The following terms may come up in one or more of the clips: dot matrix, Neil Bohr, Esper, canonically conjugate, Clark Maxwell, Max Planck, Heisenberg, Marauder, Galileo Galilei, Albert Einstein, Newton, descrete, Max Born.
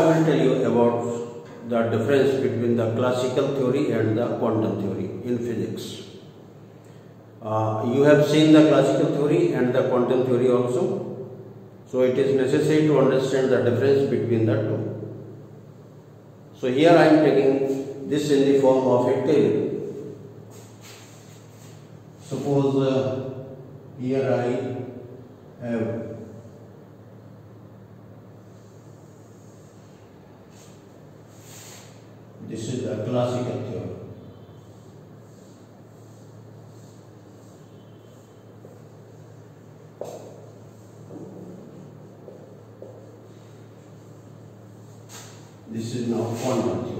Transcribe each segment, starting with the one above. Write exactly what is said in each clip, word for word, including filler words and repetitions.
I will tell you about the difference between the classical theory and the quantum theory in physics. Uh, you have seen the classical theory and the quantum theory also. So it is necessary to understand the difference between the two. So here I am taking this in the form of a table. Suppose uh, here I have this is the classical theory. This is now quantum theory.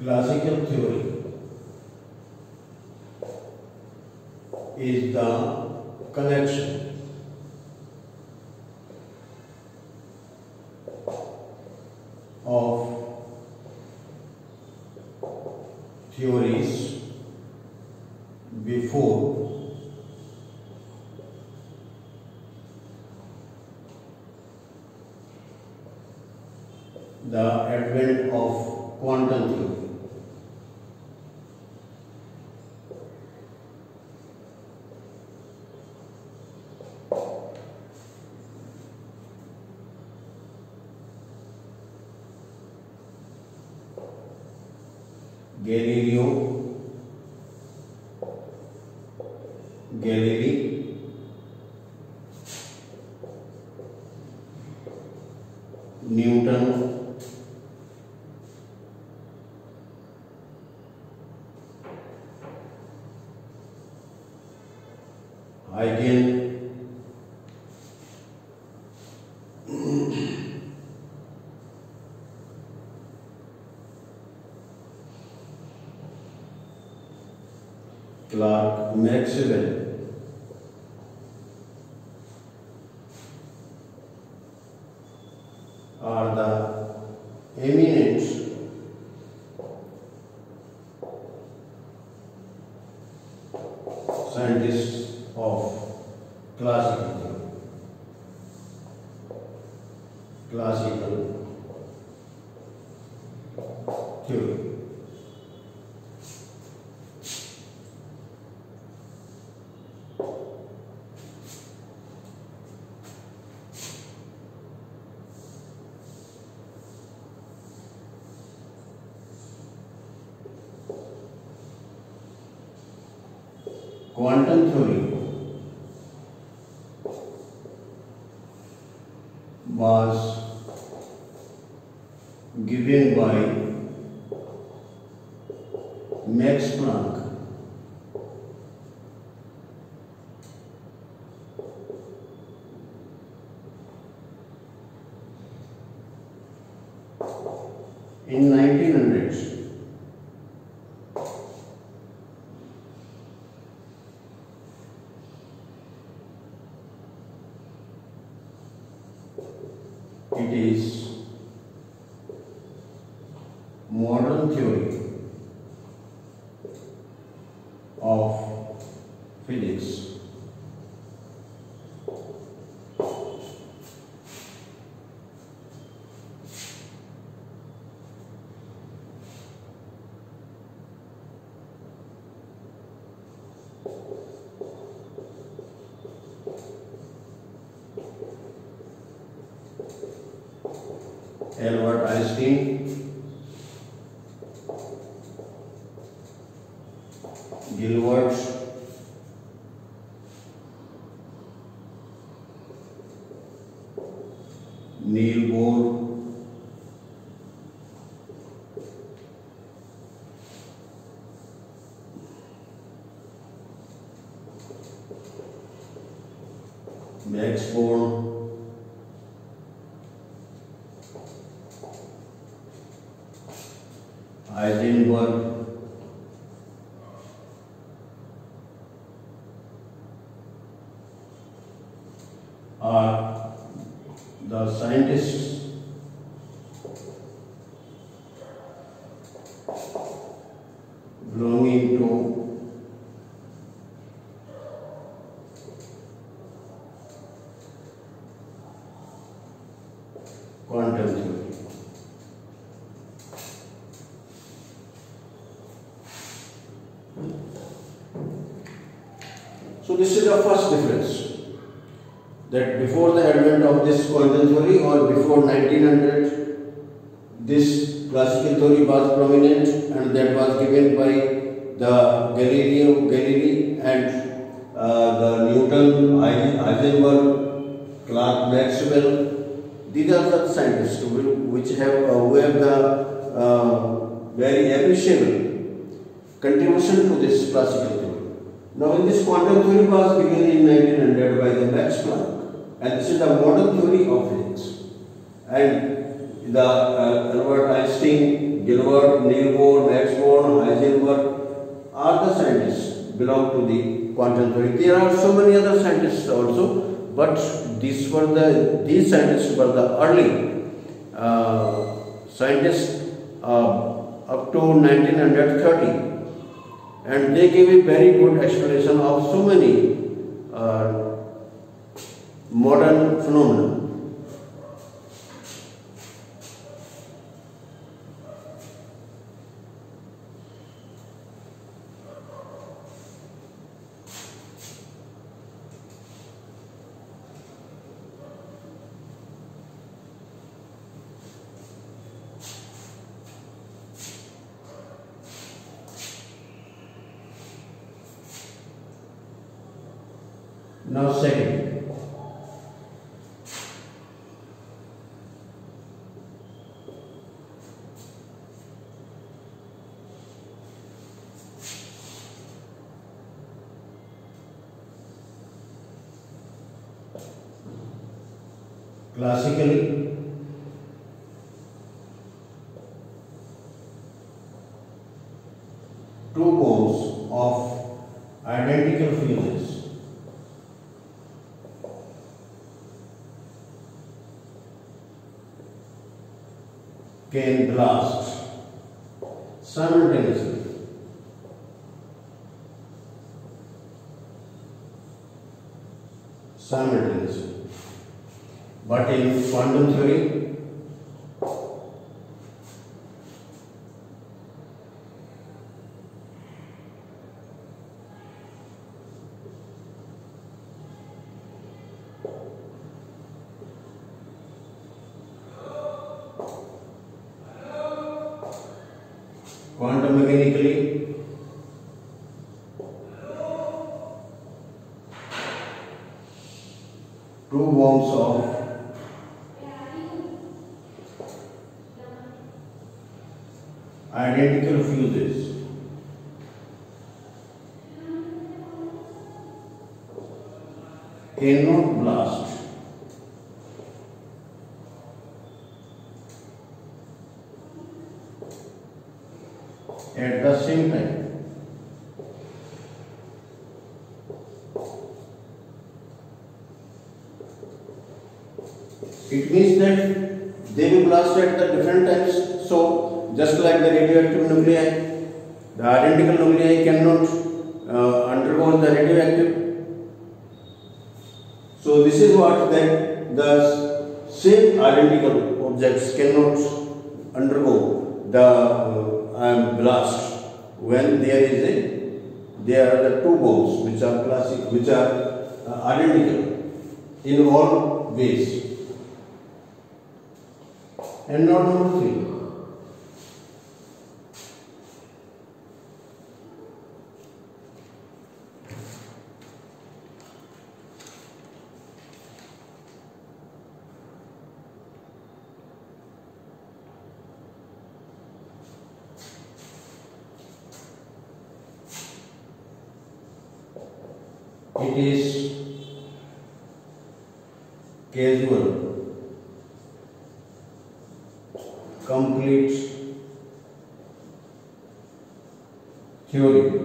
Classical theory is the connection of theories before the advent of quantum theory. Galileo, Galilei, Newton, Heisenberg, Clark Maxwell, are the eminent scientists of classical classical theory. Quantum theory was given by Max Planck in nineteen hundred. It is modern theory of physics. Albert Einstein, Gilbert, Neil Bohr, Max Born, Heisenberg, are the scientists belonging to quantum theory. So this is the first difference, that before the advent of this quantum theory or before nineteen hundred, this classical theory was prominent, and that was given by the Galileo, Galilei, and uh, the Newton, Heisenberg, Clark Maxwell. These are the scientists which have, uh, who have the uh, very appreciable contribution to this classical theory. Now, this quantum theory was begun in nineteen hundred by the Max Planck, and this is the modern theory of physics. And the uh, Albert Einstein, Gilbert, Neil Bohr, Max Born, Heisenberg are the scientists belong to the quantum theory. There are so many other scientists also, but these were the these scientists were the early uh, scientists uh, up to nineteen thirty. And they gave a very good explanation of so many uh, modern phenomena. Now second, classically two poles of identical fields can blast simultaneously. Simultaneously. But in quantum theory, quantum mechanically, two worms of identical fuses cannot blast at the same time. It means that they will blast at the different times. So, just like the radioactive nuclei, the identical nuclei cannot uh, undergo the radioactive. So, this is what that the same identical objects cannot undergo the uh, and blast when there is a there are the two bombs which are classic which are uh, identical in all ways. and not on three. It is casual, complete theory.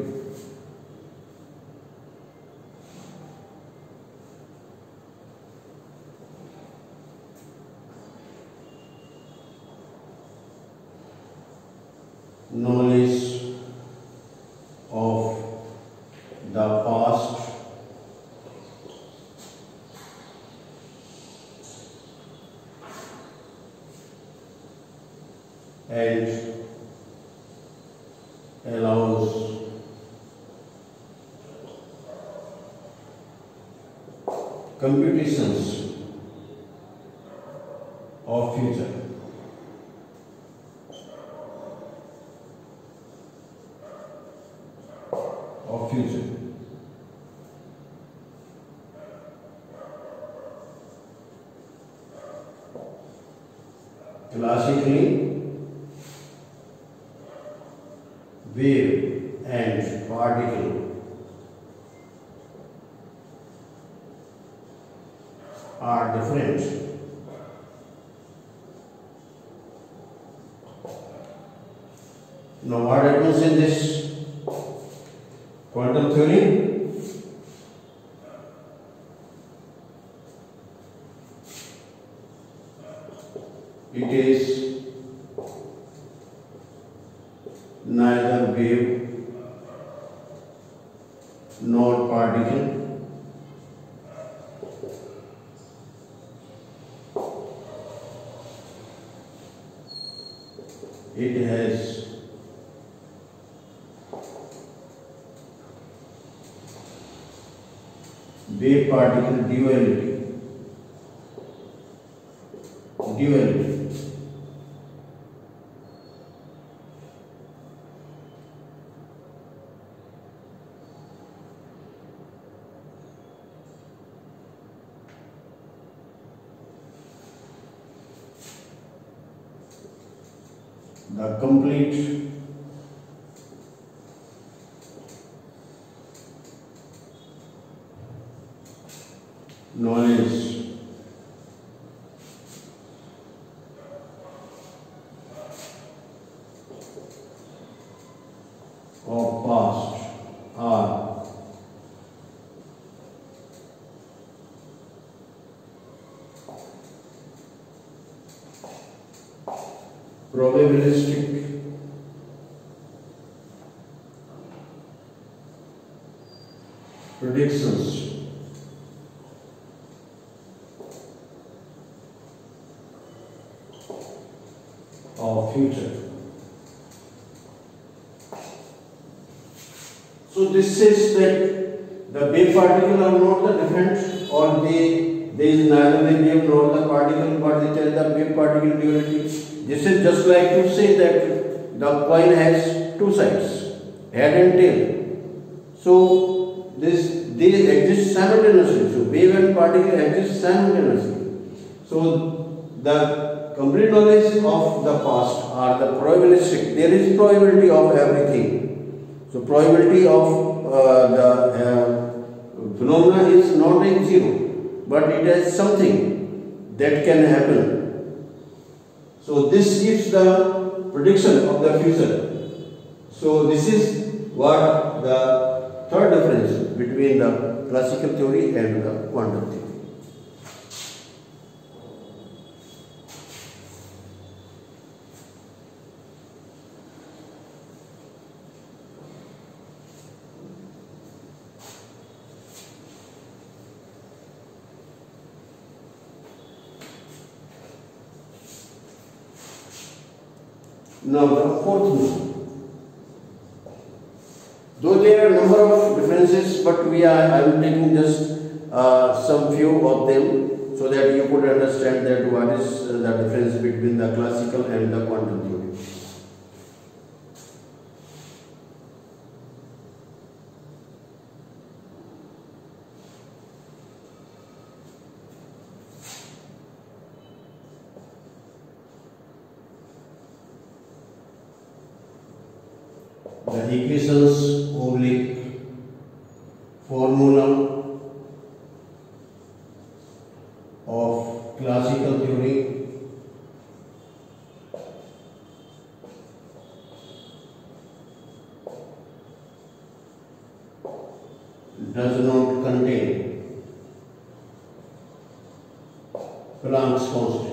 And allows computations of future. Of future. Classically, wave and particle are different . Now what happens in this quantum theory? It is neither wave nor particle . It has wave particle duality duality The complete knowledge of past are probabilistic predictions of future. So this says that the wave particle are not the different, or they there is neither the wave nor the particle, but they tell the wave particle duality. This is just like to say that the coin has two sides, head and tail. So this these exist simultaneously. So wave and particle exist simultaneously. So the complete knowledge of the past are the probabilistic. There is probability of everything. So probability of uh, the uh, phenomena is not in zero, but it has something that can happen. So this is the prediction of the future. So this is what the third difference between the classical theory and the quantum theory. Now the fourth one. Though there are a number of differences, but we are I am taking just uh, some few of them. so that you could understand that what is the difference between the classical and the quantum theory. The equations oblique formula of classical theory does not contain Planck's constant.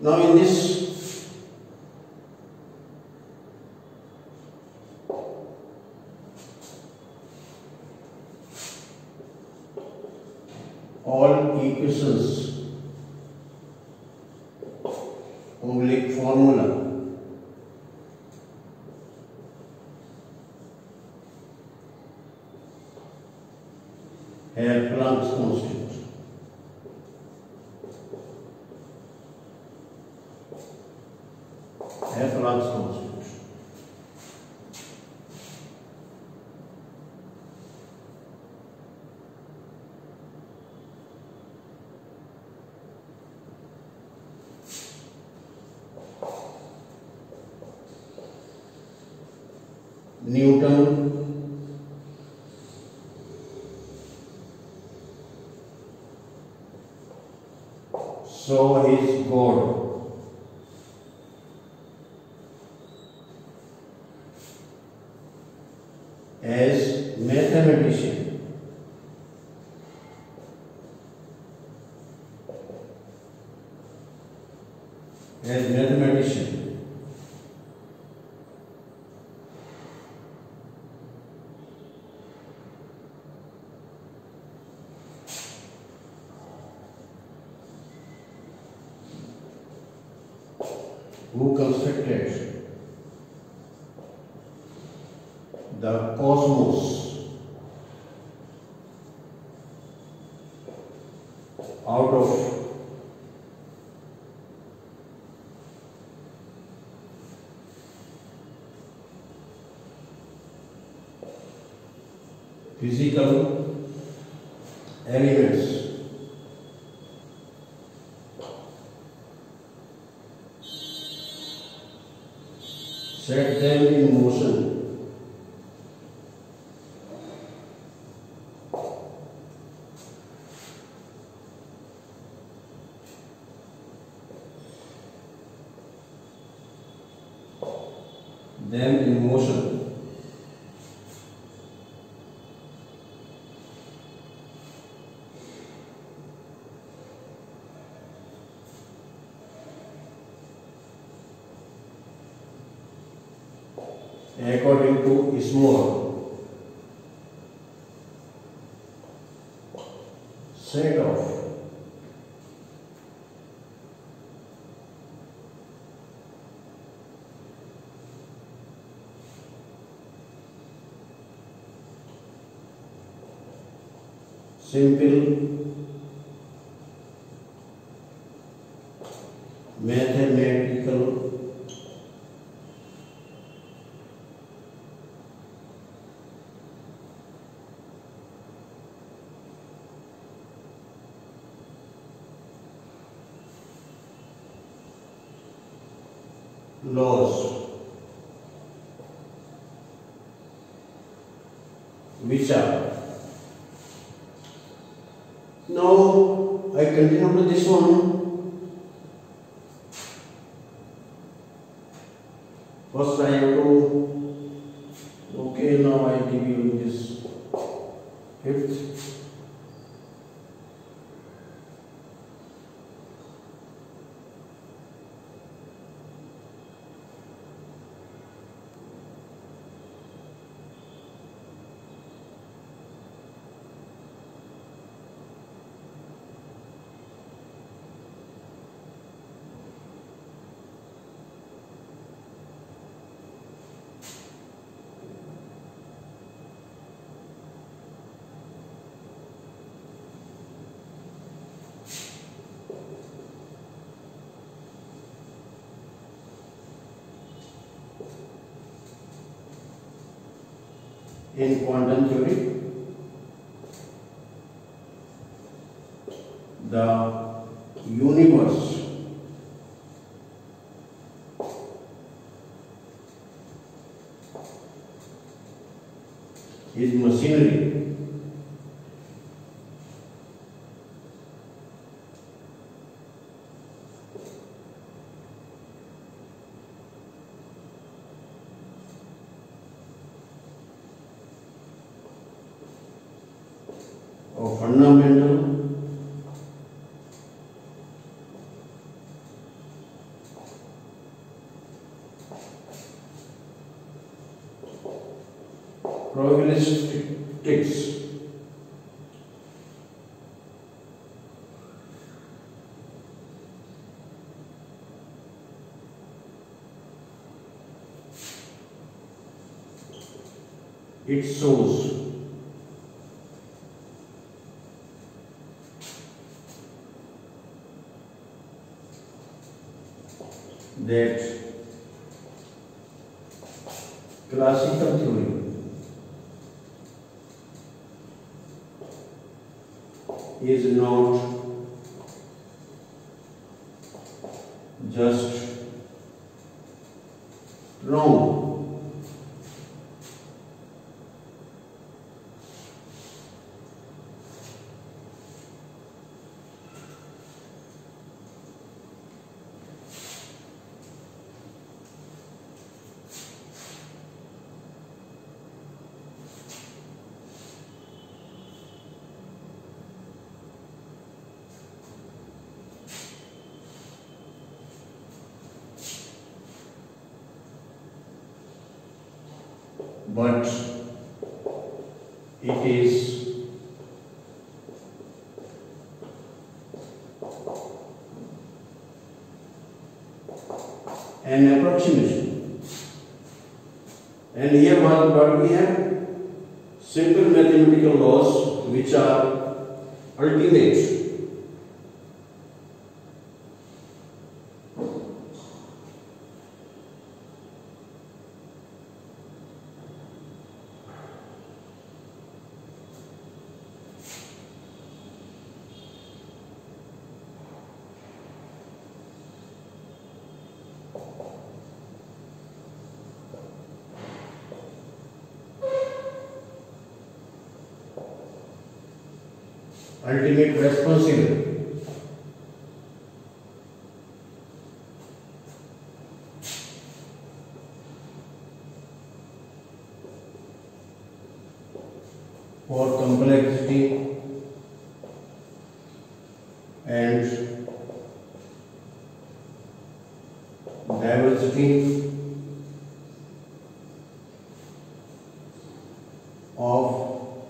Now in this all equations oblique formula have Planck's constant. Newton saw his God as mathematician as mathematician who constructed the cosmos out of physical elements. Set them in motion them in motion according to small set of simple mathematical laws which are. Now I continue to this one. First I have to, okay, now I give you this fifth. in quantum theory. The universe is machinery of fundamental probabilistics. It shows that classical theory is not just wrong, but it is an approximation. And here what we have? Simple mathematical laws which are ultimate. Ultimate responsible. For complexity and diversity of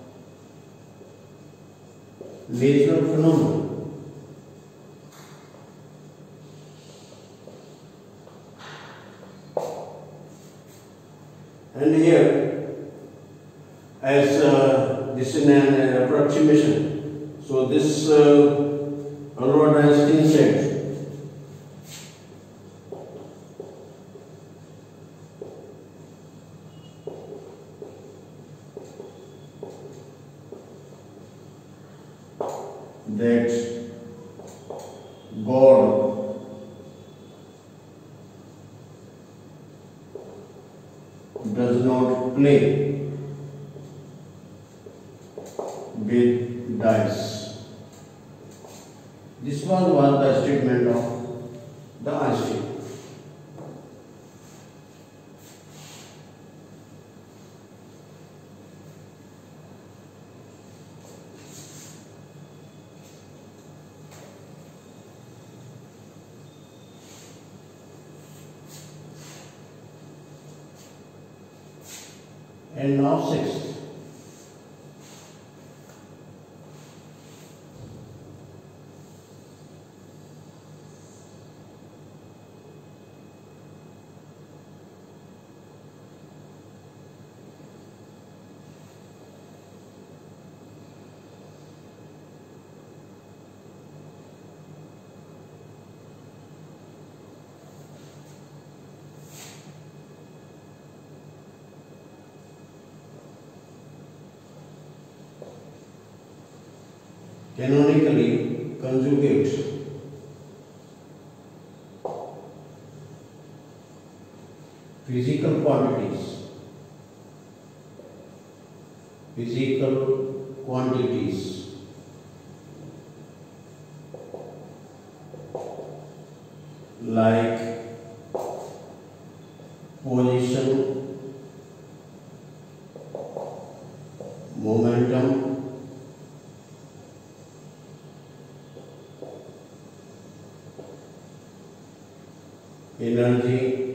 natural phenomena. And here, as uh, this is an approximation, so this uh, Albert Einstein said that God does not play with dice. This one was the statement of the Einstein. And now sixth. canonically conjugate. Physical quantities, physical quantities like position, momentum, energy,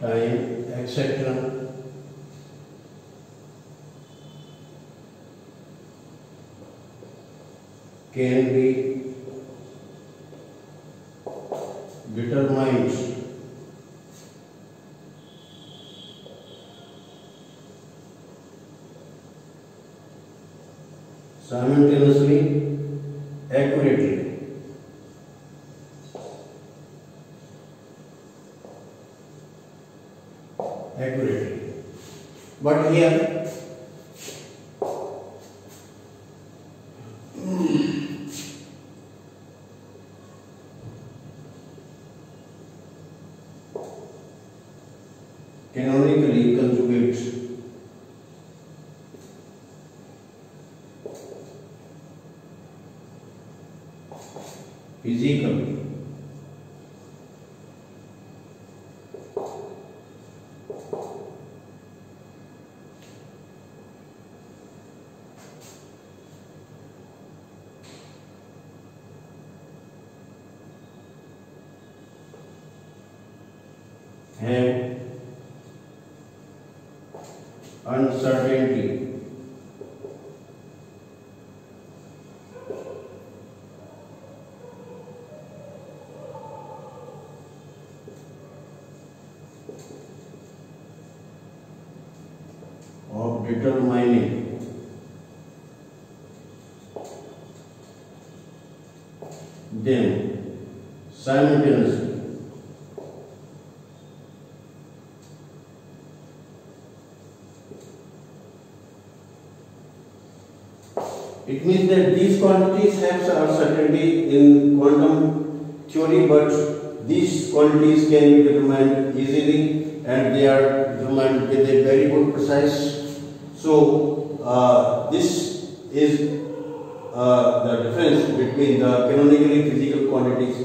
time, et cetera, can be determined simultaneously, accurately. Accurately. But here canonically conjugate physical have uncertainty of determining them simultaneously. It means that these quantities have uncertainty in quantum theory, but these quantities can be determined easily and they are determined with a very good precise. So, uh, this is uh, the difference between the canonically physical quantities.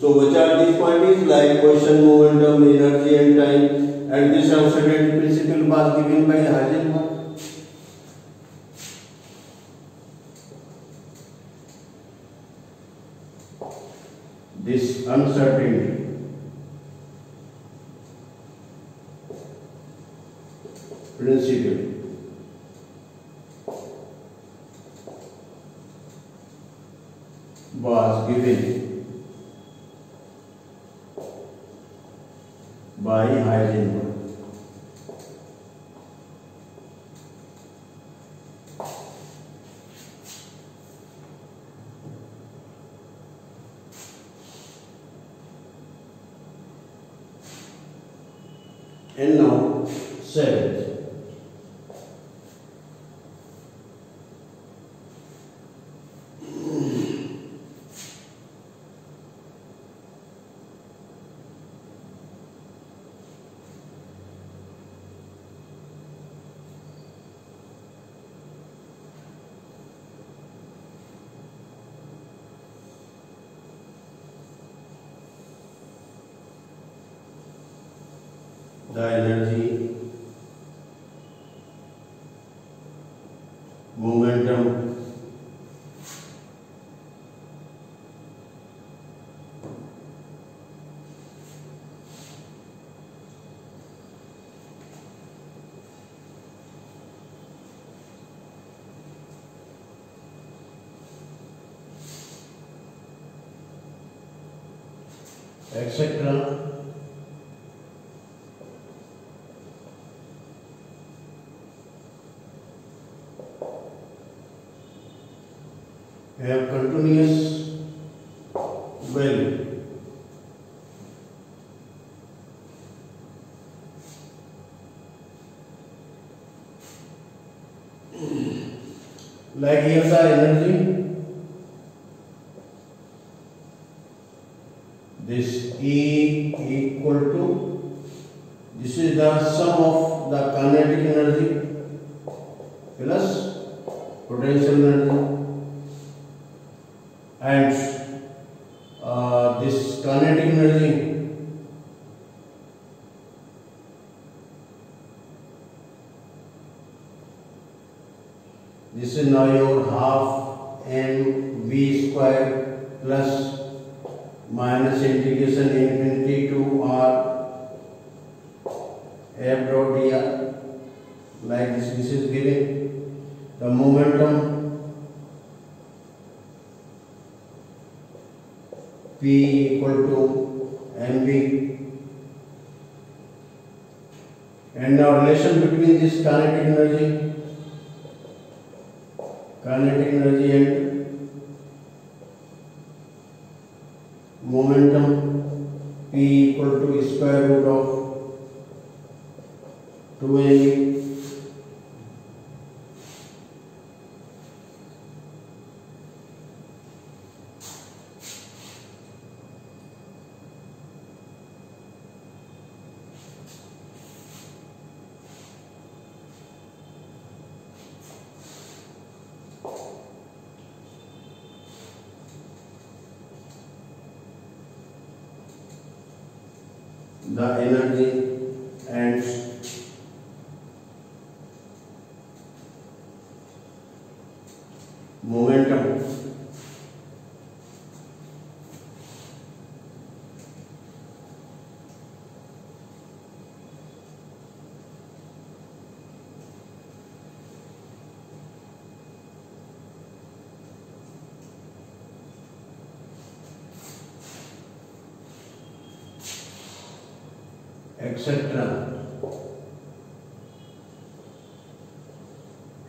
So, which are these quantities like position, momentum, energy and time, and this uncertainty principle was given by Heisenberg. This uncertainty principle was given by Heisenberg. And now, seventh. The energy, momentum, et cetera have continuous value. like here's our energy, this E equal to, this is the sum of the kinetic energy plus potential energy, and uh, this kinetic energy this is now your half m v square plus minus integration infinity to r f dot dr like this. This is giving the momentum P equal to mv, and now relation between this kinetic energy kinetic energy and momentum P equal to square root of two m v. The energy and momentum et cetera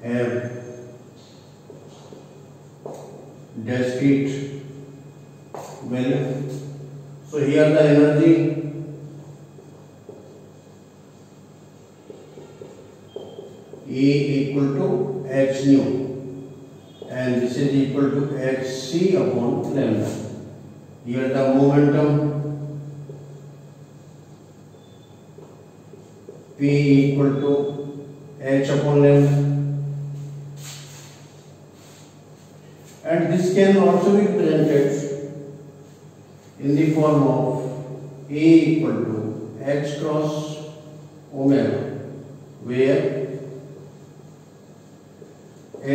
have discrete value. So here the energy E equal to h nu, and this is equal to hc upon lambda. Here the momentum P equal to h upon lambda, and this can also be presented in the form of A equal to h cross omega, where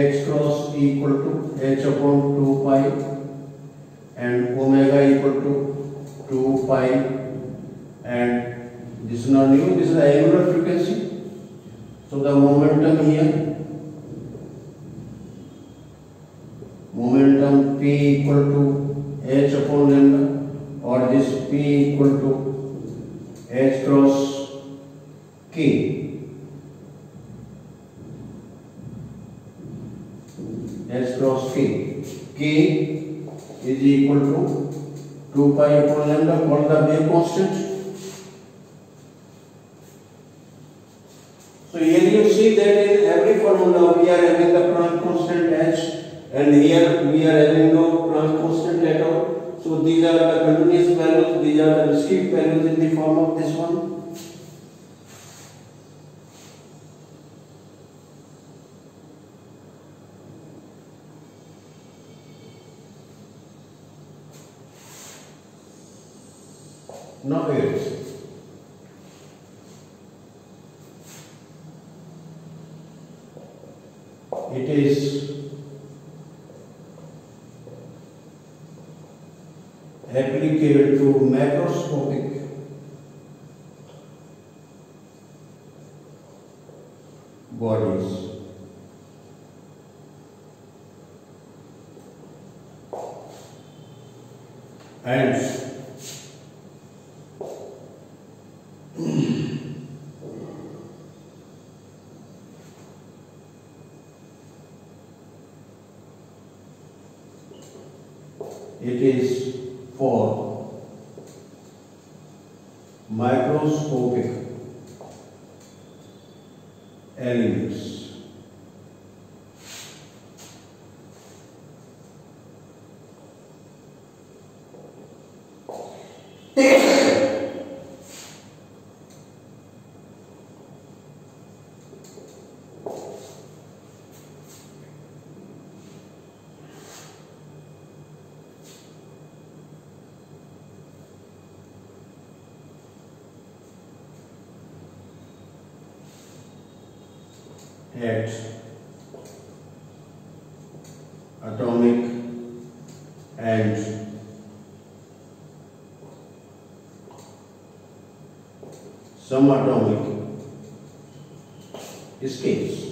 h cross equal to h upon two pi and omega equal to two pi, and this is not new, this is the angular frequency. So the momentum here, momentum P equal to h upon lambda, or this P equal to h cross k, h cross k. K is equal to two pi upon lambda, called the wave constant. So here you see that in every formula we are having the Planck constant h, and here we are having no Planck constant at all. So these are the continuous values, these are the discrete values in the form of this one. Now here it is. It is applicable to macroscopic bodies. And it is for microscopic elements. at atomic and subatomic scales.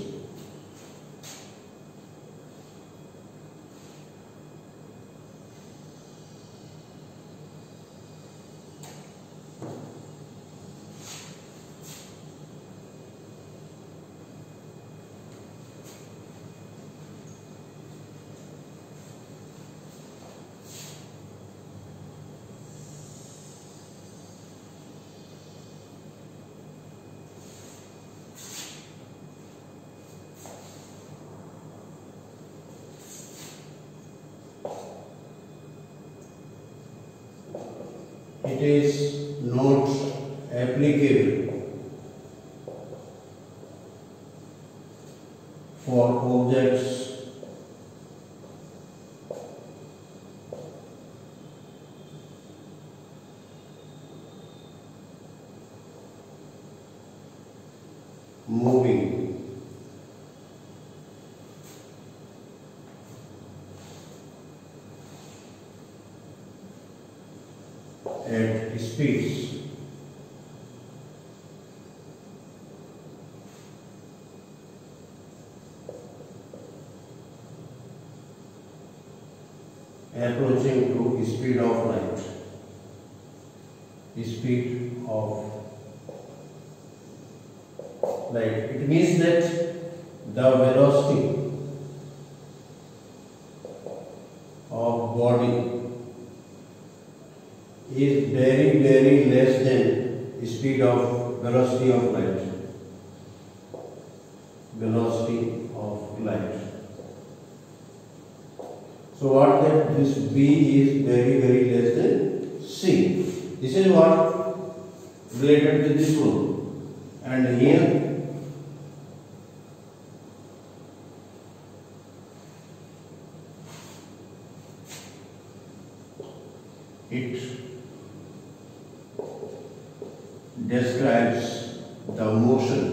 It is not applicable for objects moving at speeds approaching to speed of light, speed of light. It means that the velocity of body is very very less than the speed of velocity of light. Velocity of light. So what that this B is very very less than C. This is what related to this one. And here it describes the motion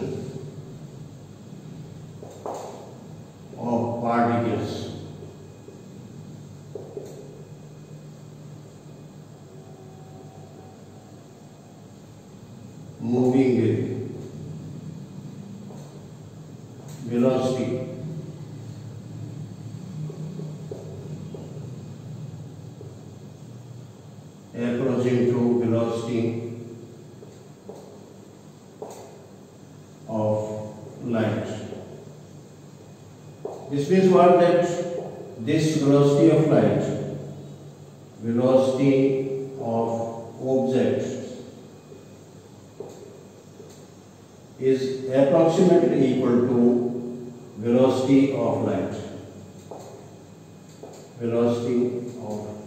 of particles moving with velocity approaching to velocity of light. This means what, that this velocity of light, velocity of object, is approximately equal to velocity of light. Velocity of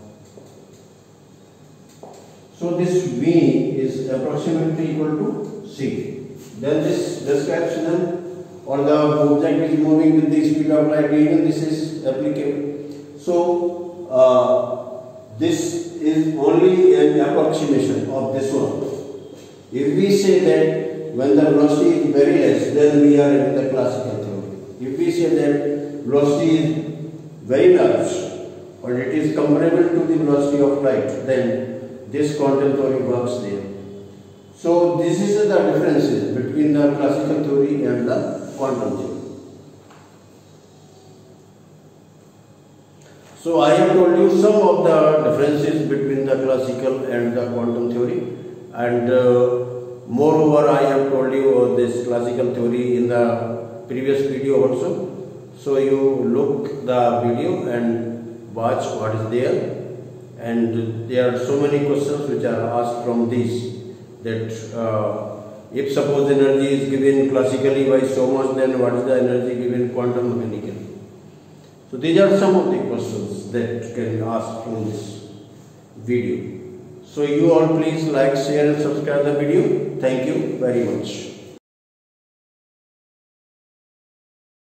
so this V is approximately equal to C. Then this description, or the object is moving with the speed of light, even this is applicable. So uh, this is only an approximation of this one. If we say that when the velocity is very less, then we are in the classical theory. If we say that velocity is very large, or it is comparable to the velocity of light, then this quantum theory works there. So this is the differences between the classical theory and the quantum theory. So I have told you some of the differences between the classical and the quantum theory, and uh, moreover I have told you this classical theory in the previous video also. So you look the video and watch what is there, and there are so many questions which are asked from these. That uh, if suppose energy is given classically by so much, then what is the energy given quantum mechanically? So these are some of the questions that can be asked from this video. So you all please like, share and subscribe the video. Thank you very much.